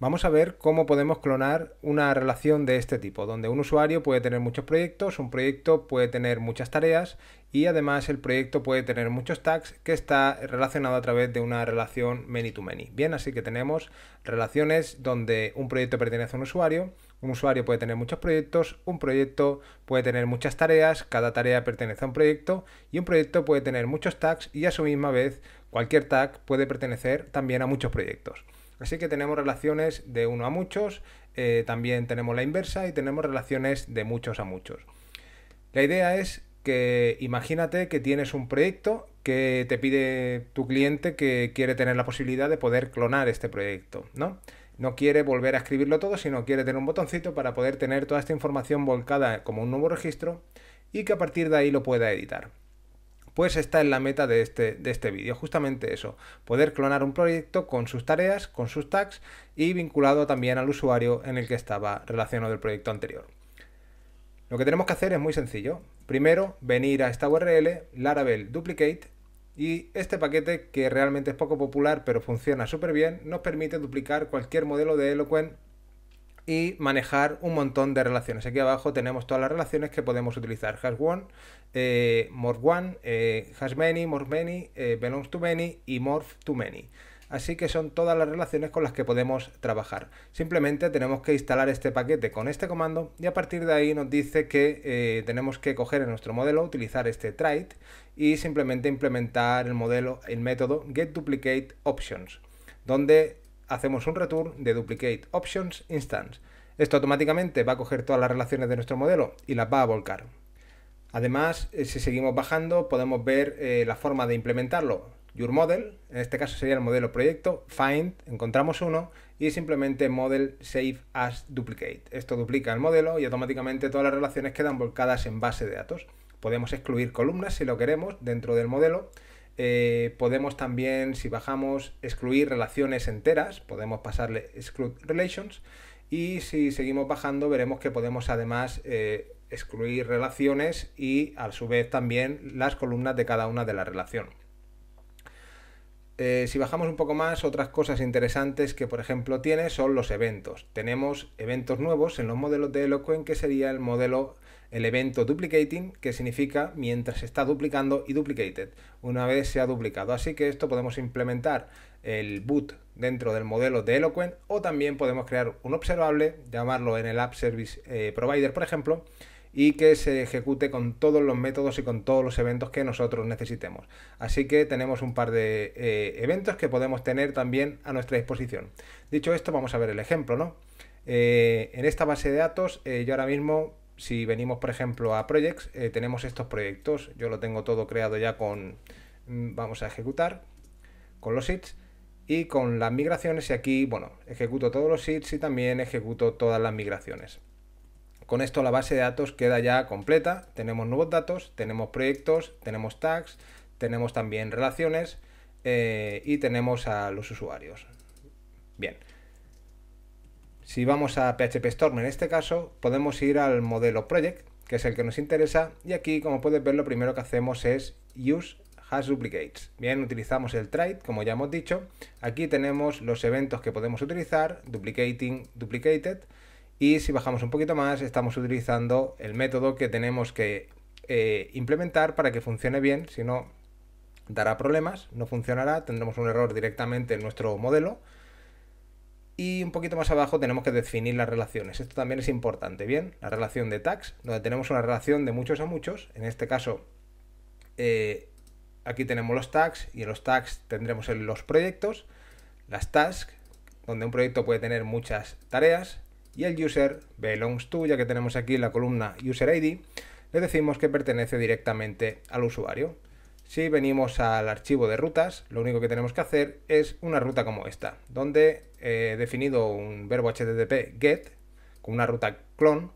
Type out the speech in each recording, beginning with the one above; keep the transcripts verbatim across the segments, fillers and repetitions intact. Vamos a ver cómo podemos clonar una relación de este tipo, donde un usuario puede tener muchos proyectos, un proyecto puede tener muchas tareas y además el proyecto puede tener muchos tags que está relacionado a través de una relación many to many. Bien, así que tenemos relaciones donde un proyecto pertenece a un usuario, un usuario puede tener muchos proyectos, un proyecto puede tener muchas tareas, cada tarea pertenece a un proyecto y un proyecto puede tener muchos tags y a su misma vez cualquier tag puede pertenecer también a muchos proyectos. Así que tenemos relaciones de uno a muchos, eh, también tenemos la inversa y tenemos relaciones de muchos a muchos. La idea es que imagínate que tienes un proyecto que te pide tu cliente que quiere tener la posibilidad de poder clonar este proyecto, ¿no? No quiere volver a escribirlo todo, sino quiere tener un botoncito para poder tener toda esta información volcada como un nuevo registro y que a partir de ahí lo pueda editar. Pues esta es la meta de este, de este vídeo, justamente eso, poder clonar un proyecto con sus tareas, con sus tags y vinculado también al usuario en el que estaba relacionado el proyecto anterior. Lo que tenemos que hacer es muy sencillo. Primero, venir a esta U R L, Laravel Duplicate, y este paquete, que realmente es poco popular pero funciona súper bien, nos permite duplicar cualquier modelo de Eloquent y manejar un montón de relaciones. Aquí abajo tenemos todas las relaciones que podemos utilizar: hasOne, eh, morphOne, eh, hasMany, morphMany, eh, belongs to many y morphToMany. Así que son todas las relaciones con las que podemos trabajar. Simplemente tenemos que instalar este paquete con este comando y a partir de ahí nos dice que eh, tenemos que coger en nuestro modelo, utilizar este trait y simplemente implementar el modelo, el método getDuplicateOptions, donde hacemos un return de duplicateOptions instance. Esto automáticamente va a coger todas las relaciones de nuestro modelo y las va a volcar. Además, si seguimos bajando, podemos ver eh, la forma de implementarlo. Your model, en este caso sería el modelo proyecto, find, encontramos uno, y simplemente model saveAsDuplicate. Esto duplica el modelo y automáticamente todas las relaciones quedan volcadas en base de datos. Podemos excluir columnas si lo queremos dentro del modelo. Eh, podemos también, si bajamos, excluir relaciones enteras, podemos pasarle exclude relations, y si seguimos bajando veremos que podemos además eh, excluir relaciones y a su vez también las columnas de cada una de la relación. Eh, si bajamos un poco más, otras cosas interesantes que por ejemplo tiene son los eventos. Tenemos eventos nuevos en los modelos de Eloquent, que sería el modelo el evento duplicating, que significa mientras se está duplicando, y duplicated, una vez se ha duplicado. Así que esto podemos implementar el boot dentro del modelo de Eloquent, o también podemos crear un observable, llamarlo en el App Service eh, Provider, por ejemplo, y que se ejecute con todos los métodos y con todos los eventos que nosotros necesitemos. Así que tenemos un par de eh, eventos que podemos tener también a nuestra disposición. Dicho esto, vamos a ver el ejemplo, ¿no? Eh, en esta base de datos, eh, yo ahora mismo, si venimos, por ejemplo, a Projects, eh, tenemos estos proyectos. Yo lo tengo todo creado ya con, vamos a ejecutar, con los seeds y con las migraciones. Y aquí, bueno, ejecuto todos los seeds y también ejecuto todas las migraciones. Con esto la base de datos queda ya completa. Tenemos nuevos datos, tenemos proyectos, tenemos tags, tenemos también relaciones eh, y tenemos a los usuarios. Bien. Si vamos a P H P Storm, en este caso, podemos ir al modelo Project, que es el que nos interesa, y aquí, como puedes ver, lo primero que hacemos es use hasDuplicates. Bien, utilizamos el trait, como ya hemos dicho. Aquí tenemos los eventos que podemos utilizar, duplicating, duplicated, y si bajamos un poquito más, estamos utilizando el método que tenemos que eh, implementar para que funcione bien, si no, dará problemas, no funcionará, tendremos un error directamente en nuestro modelo. Y un poquito más abajo tenemos que definir las relaciones. Esto también es importante, bien, la relación de tags, donde tenemos una relación de muchos a muchos. En este caso, eh, aquí tenemos los tags y en los tags tendremos los proyectos, las tasks, donde un proyecto puede tener muchas tareas, y el user belongs to, ya que tenemos aquí la columna user I D, le decimos que pertenece directamente al usuario. Si venimos al archivo de rutas, lo único que tenemos que hacer es una ruta como esta, donde he definido un verbo H T T P get con una ruta clon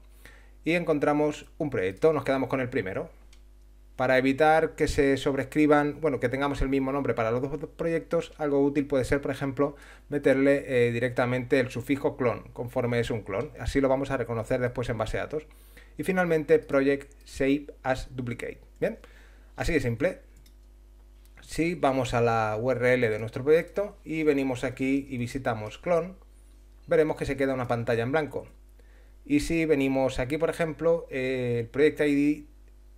y encontramos un proyecto. Nos quedamos con el primero. Para evitar que se sobrescriban, bueno, que tengamos el mismo nombre para los dos proyectos, algo útil puede ser, por ejemplo, meterle eh, directamente el sufijo clon, conforme es un clon. Así lo vamos a reconocer después en base de datos. Y finalmente, project saveAsDuplicate. Bien, así de simple. Si vamos a la U R L de nuestro proyecto y venimos aquí y visitamos clon, veremos que se queda una pantalla en blanco. Y si venimos aquí, por ejemplo, eh, el Project I D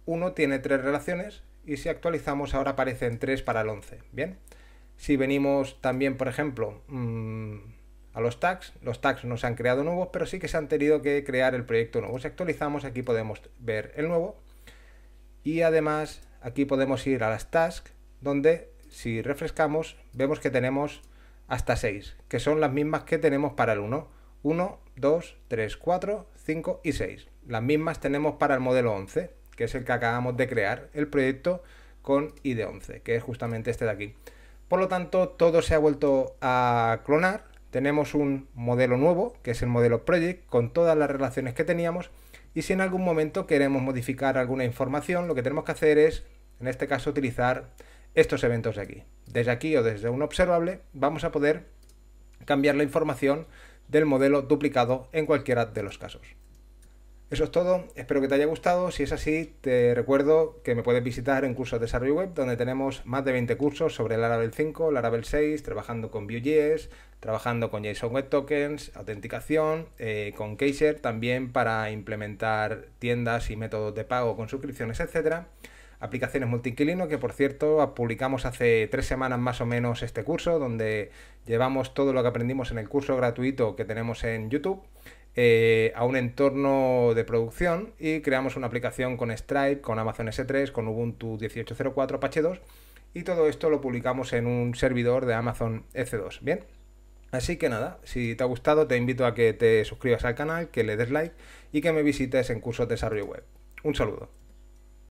uno tiene tres relaciones y si actualizamos ahora aparecen tres para el once. Bien, si venimos también, por ejemplo, mmm, a los tags, los tags no se han creado nuevos, pero sí que se han tenido que crear el proyecto nuevo. Si actualizamos, aquí podemos ver el nuevo y además aquí podemos ir a las tasks, donde si refrescamos vemos que tenemos hasta seis, que son las mismas que tenemos para el uno, uno, dos, tres, cuatro, cinco y seis. Las mismas tenemos para el modelo once, que es el que acabamos de crear, el proyecto con I D once, que es justamente este de aquí. Por lo tanto, todo se ha vuelto a clonar. Tenemos un modelo nuevo, que es el modelo Project, con todas las relaciones que teníamos. Y si en algún momento queremos modificar alguna información, lo que tenemos que hacer es, en este caso, utilizar estos eventos de aquí. Desde aquí o desde un observable vamos a poder cambiar la información del modelo duplicado en cualquiera de los casos. Eso es todo, espero que te haya gustado. Si es así, te recuerdo que me puedes visitar en cursos de desarrollo web, donde tenemos más de veinte cursos sobre Laravel cinco, Laravel seis, trabajando con Vue.js, trabajando con JSON Web Tokens, autenticación, eh, con Kaiser, también para implementar tiendas y métodos de pago con suscripciones, etcétera. Aplicaciones multiinquilino, que por cierto publicamos hace tres semanas más o menos este curso, donde llevamos todo lo que aprendimos en el curso gratuito que tenemos en YouTube eh, a un entorno de producción y creamos una aplicación con Stripe, con Amazon S tres, con Ubuntu dieciocho cero cuatro, Apache dos, y todo esto lo publicamos en un servidor de Amazon E C dos. Bien, así que nada, si te ha gustado te invito a que te suscribas al canal, que le des like y que me visites en cursos de desarrollo web. Un saludo.